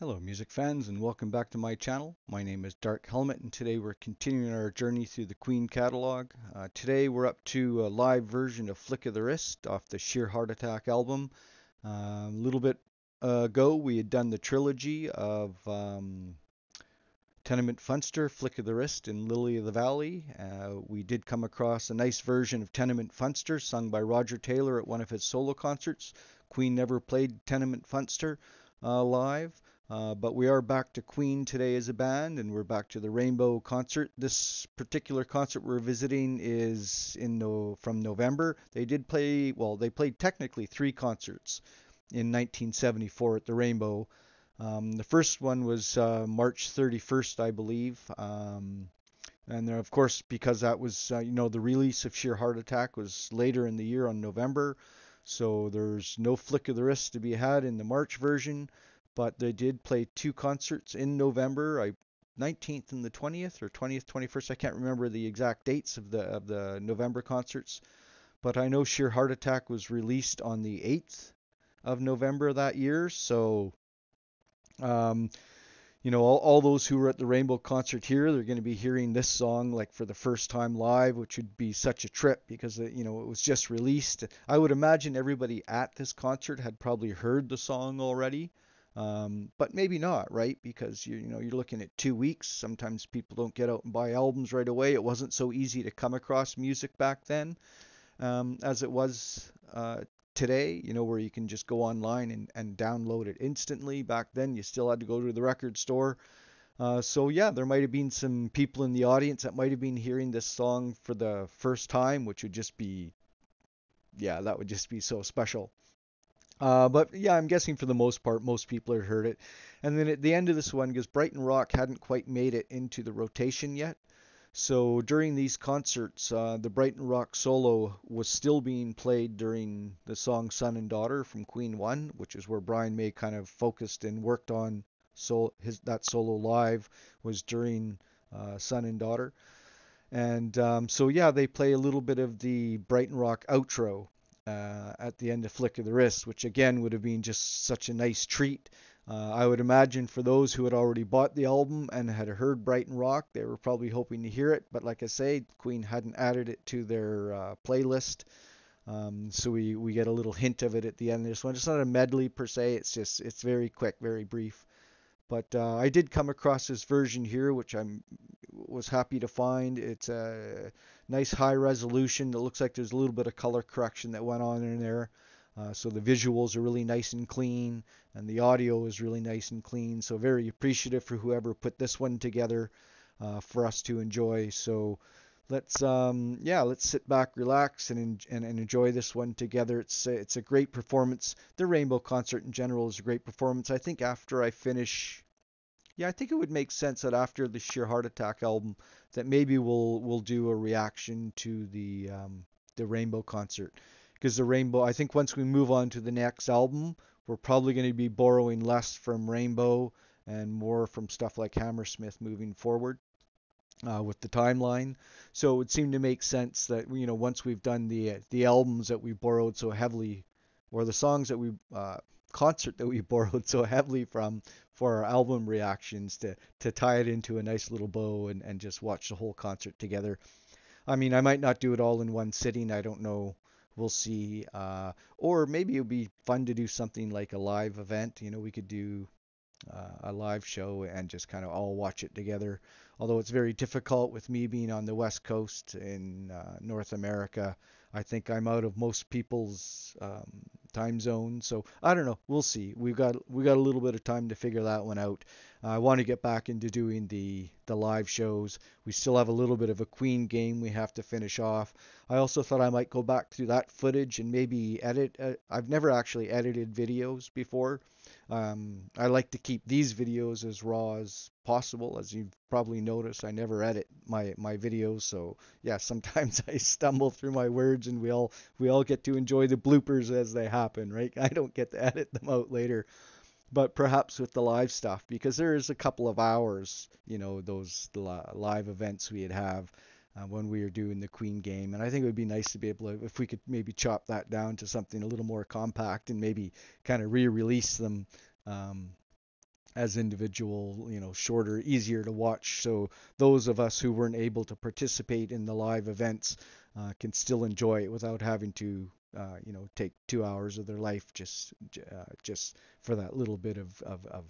Hello music fans and welcome back to my channel. My name is Darc Helmut and today we're continuing our journey through the Queen catalog. Today we're up to a live version of Flick of the Wrist off the Sheer Heart Attack album. A little bit ago we had done the trilogy of Tenement Funster, Flick of the Wrist, and Lily of the Valley. We did come across a nice version of Tenement Funster sung by Roger Taylor at one of his solo concerts. Queen never played Tenement Funster live. But we are back to Queen today as a band, and we're back to the Rainbow concert. This particular concert we're visiting is from November. They did play, well, they played technically three concerts in 1974 at the Rainbow. The first one was March 31st, I believe. And then, of course, because that was, the release of Sheer Heart Attack was later in the year on November. So there's no Flick of the Wrist to be had in the March version. But they did play two concerts in November, 19th and the 20th, or 20th, 21st. I can't remember the exact dates of the November concerts. But I know Sheer Heart Attack was released on the 8th of November that year. So, all those who were at the Rainbow concert here, they're going to be hearing this song like for the first time live, which would be such a trip because, it was just released. I would imagine everybody at this concert had probably heard the song already. But maybe not, right? Because, you're looking at 2 weeks. Sometimes people don't get out and buy albums right away. It wasn't so easy to come across music back then as it was today, where you can just go online and download it instantly. Back then, you still had to go to the record store. So, yeah, there might have been some people in the audience that might have been hearing this song for the first time, which would just be, yeah, that would just be so special. But yeah, I'm guessing for the most part, most people had heard it. And then at the end of this one, because Brighton Rock hadn't quite made it into the rotation yet. So during these concerts, the Brighton Rock solo was still being played during the song Son and Daughter from Queen One, which is where Brian May kind of focused and worked on. So that solo live was during Son and Daughter. And so, yeah, they play a little bit of the Brighton Rock outro at the end of Flick of the Wrist, which again would have been just such a nice treat. I would imagine for those who had already bought the album and had heard Brighton Rock, they were probably hoping to hear it. But like I say, Queen hadn't added it to their playlist. So we get a little hint of it at the end of this one. It's not a medley per se. It's very quick, very brief. But I did come across this version here, which I was happy to find. It's a nice high resolution. It looks like there's a little bit of color correction that went on in there. So the visuals are really nice and clean, and the audio is really nice and clean. So very appreciative for whoever put this one together for us to enjoy. So let's sit back, relax, and enjoy this one together. It's a great performance. The Rainbow concert in general is a great performance. I think after I finish, I think it would make sense that after the Sheer Heart Attack album, that maybe we'll do a reaction to the Rainbow concert, because the Rainbow, I think once we move on to the next album, we're probably going to be borrowing less from Rainbow and more from stuff like Hammersmith moving forward. With the timeline, so it would seem to make sense that once we've done the albums that we borrowed so heavily, or the songs that we concert that we borrowed so heavily from for our album reactions, to tie it into a nice little bow and just watch the whole concert together. I mean, I might not do it all in one sitting. I don't know. We'll see. Or maybe it would be fun to do something like a live event. We could do a live show and just kind of all watch it together. Although it's very difficult with me being on the West Coast in North America. I think I'm out of most people's time zone. So I don't know. We'll see. We've got a little bit of time to figure that one out. I want to get back into doing the live shows. We still have a little bit of a Queen game we have to finish off. I also thought I might go back through that footage and maybe edit. I've never actually edited videos before. I like to keep these videos as raw as possible. As you've probably noticed, I never edit my videos, so yeah, sometimes I stumble through my words, and we all get to enjoy the bloopers as they happen, right? I don't get to edit them out later. But perhaps with the live stuff, because there is a couple of hours, those live events we'd have when we were doing the Queen game, and I think it would be nice to be able to, if we could maybe chop that down to something a little more compact and maybe kind of re-release them as individual, you know, shorter, easier to watch. So those of us who weren't able to participate in the live events can still enjoy it without having to, you know, take 2 hours of their life just for that little bit of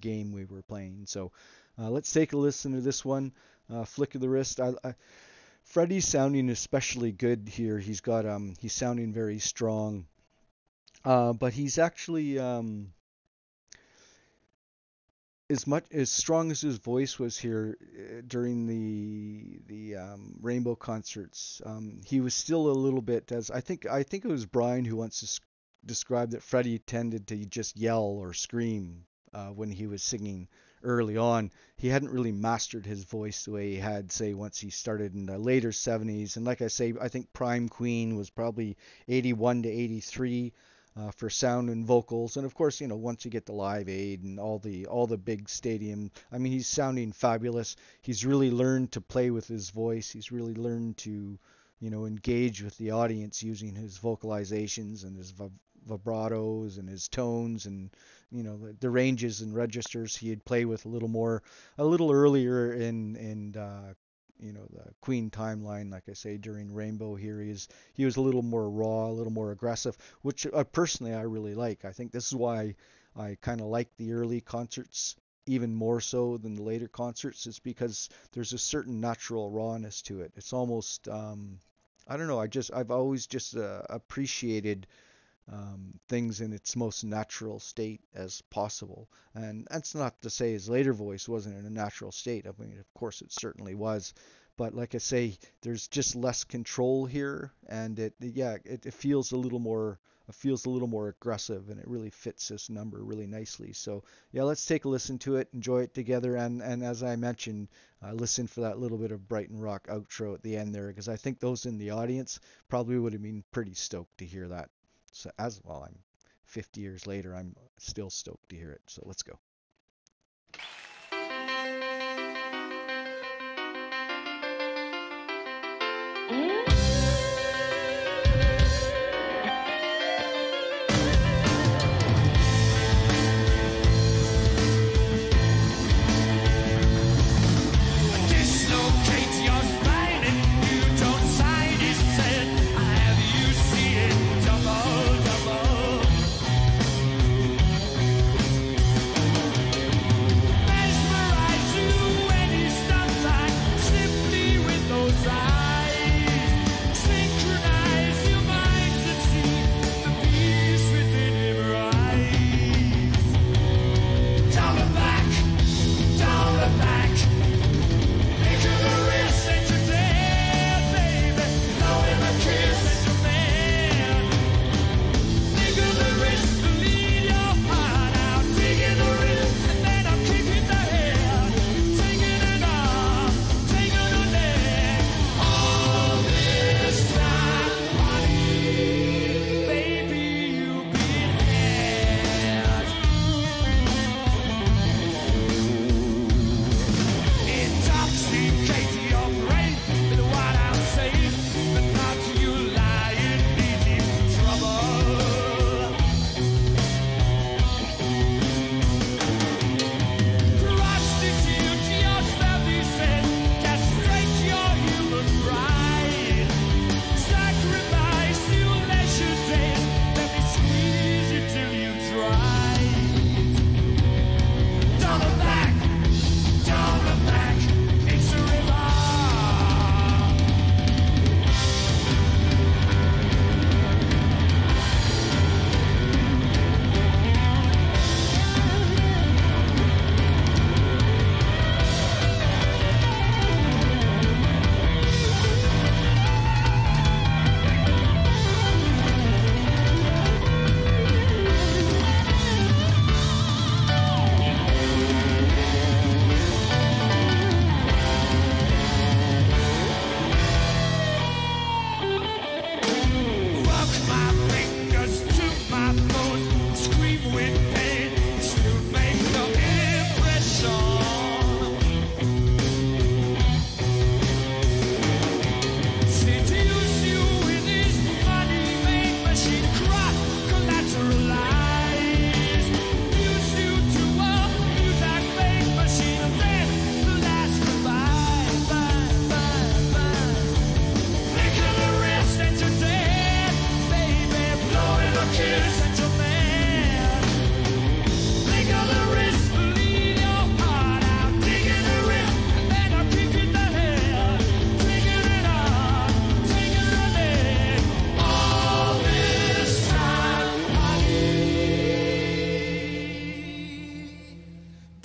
game we were playing. So let's take a listen to this one, Flick of the Wrist. Freddie's sounding especially good here. He's got he's sounding very strong, but he's actually as strong as his voice was here during the Rainbow concerts, he was still a little bit, as I think it was Brian who once described that Freddie tended to just yell or scream when he was singing early on. He hadn't really mastered his voice the way he had, say, once he started in the later 70s. And like I say, I think prime Queen was probably 81 to 83. For sound and vocals, and of course, you know, once you get to Live Aid and all the big stadium, I mean, he's sounding fabulous. He's really learned to play with his voice. He's really learned to, you know, engage with the audience using his vocalizations and his vibratos and his tones, and, you know, the ranges and registers he'd play with a little earlier in you know, the Queen timeline. Like I say, during Rainbow here, he was a little more raw, a little more aggressive, which personally I really like. I think this is why I kind of like the early concerts even more so than the later concerts, is because there's a certain natural rawness to it. It's almost, I don't know, I've always just appreciated things in its most natural state as possible. And that's not to say his later voice wasn't in a natural state. I mean, of course it certainly was, but like I say, there's just less control here, and it feels a little more aggressive, and it really fits this number really nicely. So yeah, let's take a listen to it, enjoy it together, and as I mentioned, listen for that little bit of Brighton Rock outro at the end there, because I think those in the audience probably would have been pretty stoked to hear that. So as well, I'm 50 years later, I'm still stoked to hear it. So let's go.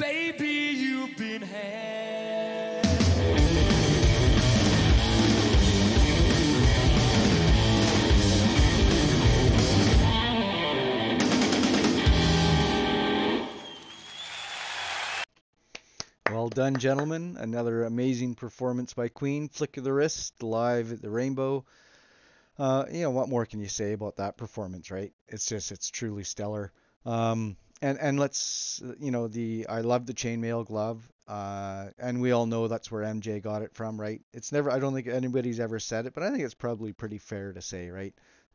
Baby, you've been had. Well done, gentlemen. Another amazing performance by Queen. Flick of the Wrist, live at the Rainbow. You know, what more can you say about that performance, right? It's just, it's truly stellar. And let's, you know, I love the chainmail glove, and we all know that's where MJ got it from, right? It's never, I don't think anybody's ever said it, but I think it's probably pretty fair to say, right?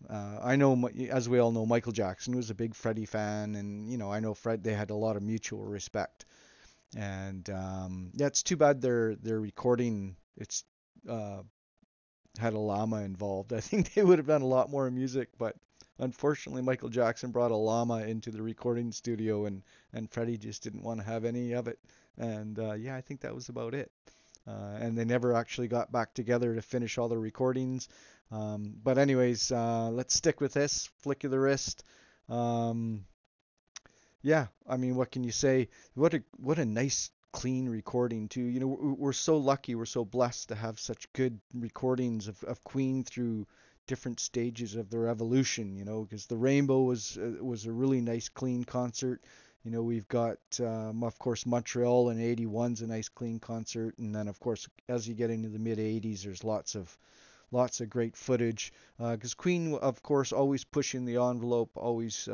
I know, as we all know, Michael Jackson was a big Freddie fan, and, you know, I know Fred, they had a lot of mutual respect. And, yeah, it's too bad their recording, it's, had a llama involved. I think they would have done a lot more music, but unfortunately Michael Jackson brought a llama into the recording studio, and Freddie just didn't want to have any of it. And yeah, I think that was about it. And they never actually got back together to finish all the recordings. But anyways, let's stick with this, Flick of the Wrist. Yeah, I mean, what can you say? What a nice clean recording too. You know, we're so lucky, we're so blessed to have such good recordings of Queen through different stages of their evolution, you know, because the Rainbow was a really nice clean concert. You know, we've got of course Montreal in 81's a nice clean concert, and then of course as you get into the mid 80s there's lots of great footage, because Queen of course always pushing the envelope, always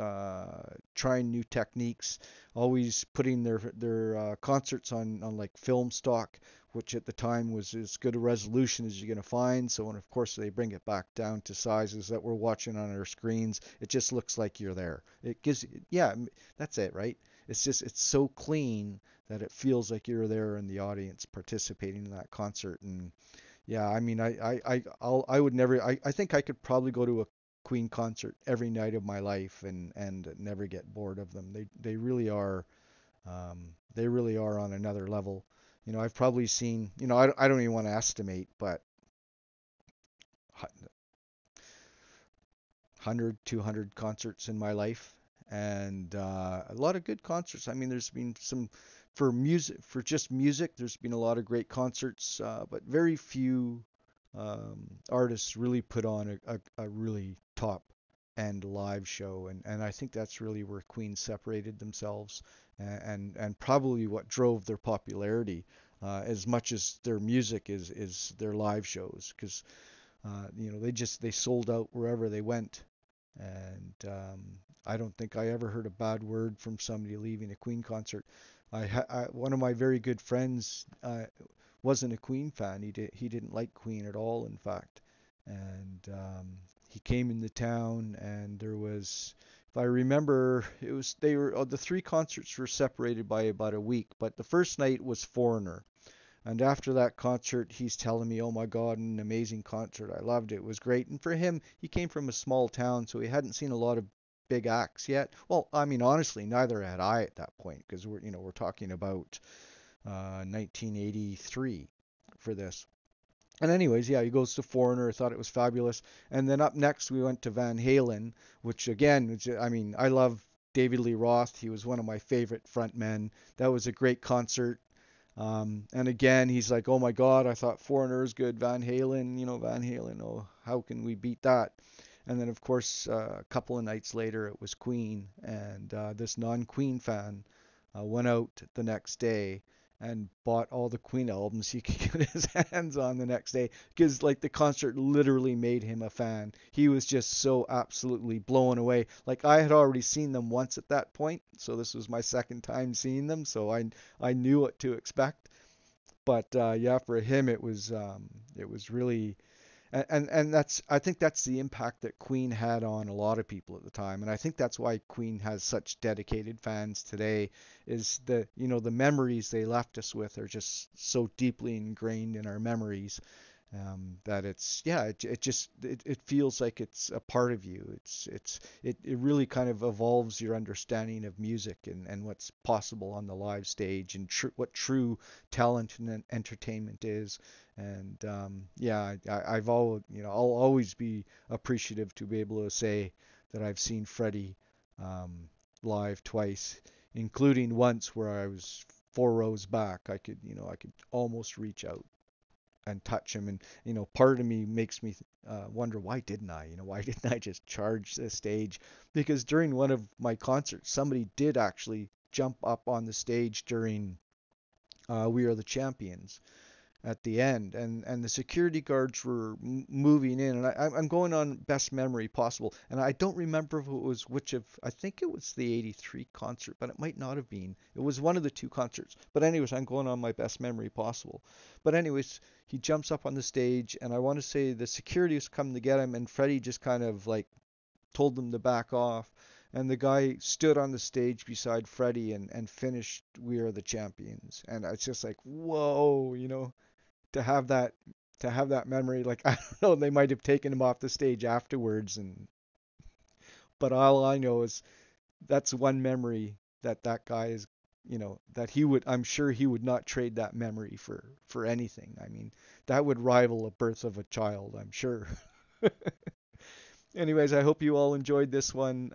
trying new techniques, always putting their concerts on like film stock, which at the time was as good a resolution as you're going to find. So, and of course they bring it back down to sizes that we're watching on our screens. It just looks like you're there. It gives, yeah, that's it, right? It's just, it's so clean that it feels like you're there in the audience participating in that concert. And yeah, I mean, I would never, I think I could probably go to a Queen concert every night of my life and never get bored of them. They really are on another level. You know, I've probably seen, you know, I don't even want to estimate, but 100, 200 concerts in my life, and a lot of good concerts. I mean, there's been some. For just music, there's been a lot of great concerts, but very few artists really put on a really top-end live show, and I think that's really where Queen separated themselves, and probably what drove their popularity as much as their music is their live shows, because you know, they sold out wherever they went. And I don't think I ever heard a bad word from somebody leaving a Queen concert. One of my very good friends wasn't a Queen fan. He didn't like Queen at all, in fact. And he came in the town, and there was, if I remember, the three concerts were separated by about a week. But the first night was Foreigner, and after that concert, he's telling me, "Oh my God, an amazing concert! I loved it. It was great." And for him, he came from a small town, so he hadn't seen a lot of big acts yet. Well, I mean, honestly, neither had I at that point, because we're talking about 1983 for this. And anyways, yeah, he goes to Foreigner. I thought it was fabulous. And then up next, we went to Van Halen, which again, I mean, I love David Lee Roth. He was one of my favorite frontmen. That was a great concert. And again, he's like, "Oh my God, I thought Foreigner was good. Van Halen, you know, Van Halen. Oh, how can we beat that?" And then, of course, a couple of nights later, it was Queen. And this non-Queen fan went out the next day and bought all the Queen albums he could get his hands on the next day, because, like, the concert literally made him a fan. He was just so absolutely blown away. Like, I had already seen them once at that point, so this was my second time seeing them, so I knew what to expect. But, yeah, for him, it was really... And that's, I think that's the impact that Queen had on a lot of people at the time, and I think that's why Queen has such dedicated fans today. Is the, you know, the memories they left us with are just so deeply ingrained in our memories that it's, yeah, it just feels like it's a part of you. It really kind of evolves your understanding of music and what's possible on the live stage, and what true talent and entertainment is. And yeah, I've always, you know, I'll always be appreciative to be able to say that I've seen Freddie live twice, including once where I was 4 rows back, I could, you know, I could almost reach out and touch him. And, you know, part of me makes me wonder, why didn't I? You know, why didn't I just charge the stage? Because during one of my concerts, somebody did actually jump up on the stage during We Are the Champions at the end, and the security guards were moving in, and I'm going on best memory possible, and I don't remember who it was, which of, I think it was the 83 concert, but it might not have been, it was one of the 2 concerts, but anyways, I'm going on my best memory possible, but anyways, he jumps up on the stage, and I want to say the security was coming to get him, and Freddie just kind of like told them to back off, and the guy stood on the stage beside Freddie and finished We Are the Champions, and it's just like, whoa, you know, to have that memory, like, I don't know, they might have taken him off the stage afterwards, and but all I know is that's one memory that guy is, you know, that he would, I'm sure he would not trade that memory for anything. I mean, that would rival a birth of a child, I'm sure. Anyways, I hope you all enjoyed this one.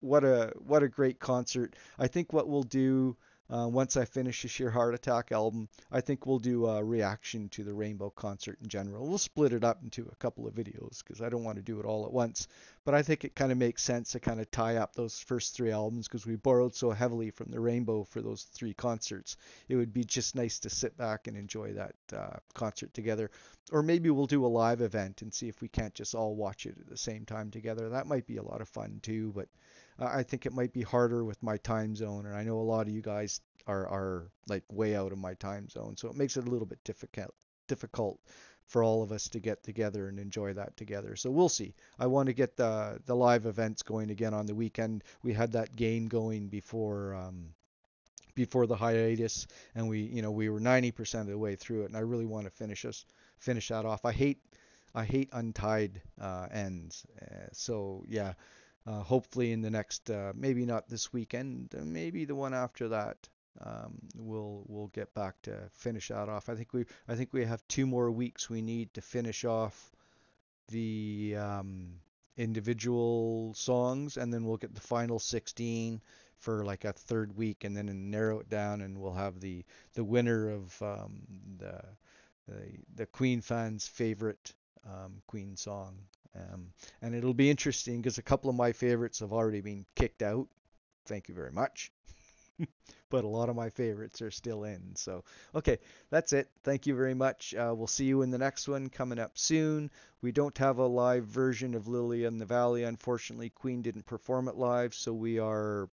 What a great concert. I think what we'll do, once I finish the Sheer Heart Attack album, I think we'll do a reaction to the Rainbow concert in general. We'll split it up into a couple of videos because I don't want to do it all at once. But I think it kind of makes sense to kind of tie up those first 3 albums because we borrowed so heavily from the Rainbow for those 3 concerts. It would be just nice to sit back and enjoy that concert together. Or maybe we'll do a live event and see if we can't just all watch it at the same time together. That might be a lot of fun too, but I think it might be harder with my time zone, and I know a lot of you guys are like way out of my time zone, so it makes it a little bit difficult for all of us to get together and enjoy that together. So we'll see. I want to get the live events going again on the weekend. We had that game going before the hiatus, and we were 90% of the way through it, and I really want to finish that off. I hate untied ends. So yeah. Hopefully in the next, maybe not this weekend, maybe the one after that, we'll get back to finish that off. I think we have 2 more weeks we need to finish off the individual songs, and then we'll get the final 16 for like a 3rd week, and then narrow it down, and we'll have the winner of the Queen fans' favorite Queen song. And it'll be interesting because a couple of my favorites have already been kicked out. Thank you very much. But a lot of my favorites are still in. So, okay, that's it. Thank you very much. We'll see you in the next one coming up soon. We don't have a live version of Lily in the Valley. Unfortunately, Queen didn't perform it live, so we are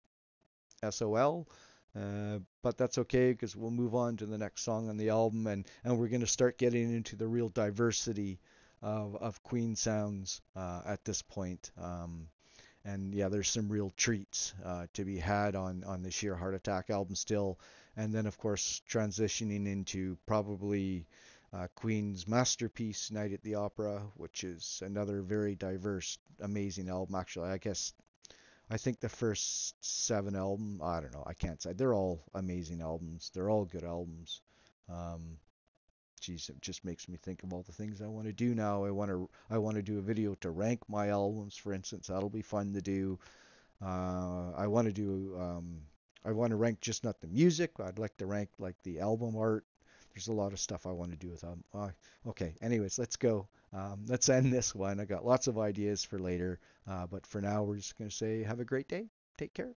SOL. But that's okay because we'll move on to the next song on the album, and we're going to start getting into the real diversity of Queen sounds at this point, and yeah, there's some real treats to be had on the Sheer Heart Attack album still, and then of course transitioning into probably Queen's masterpiece Night at the Opera, which is another very diverse, amazing album. Actually, I think the first 7 albums, I don't know, I can't say, they're all amazing albums, they're all good albums. Geez, it just makes me think of all the things I want to do now. I want to do a video to rank my albums, for instance. That'll be fun to do. I want to rank just not the music. I'd like to rank like the album art. There's a lot of stuff I want to do with them. Okay, anyways, let's go. Let's end this one. I got lots of ideas for later, but for now we're just going to say have a great day. Take care.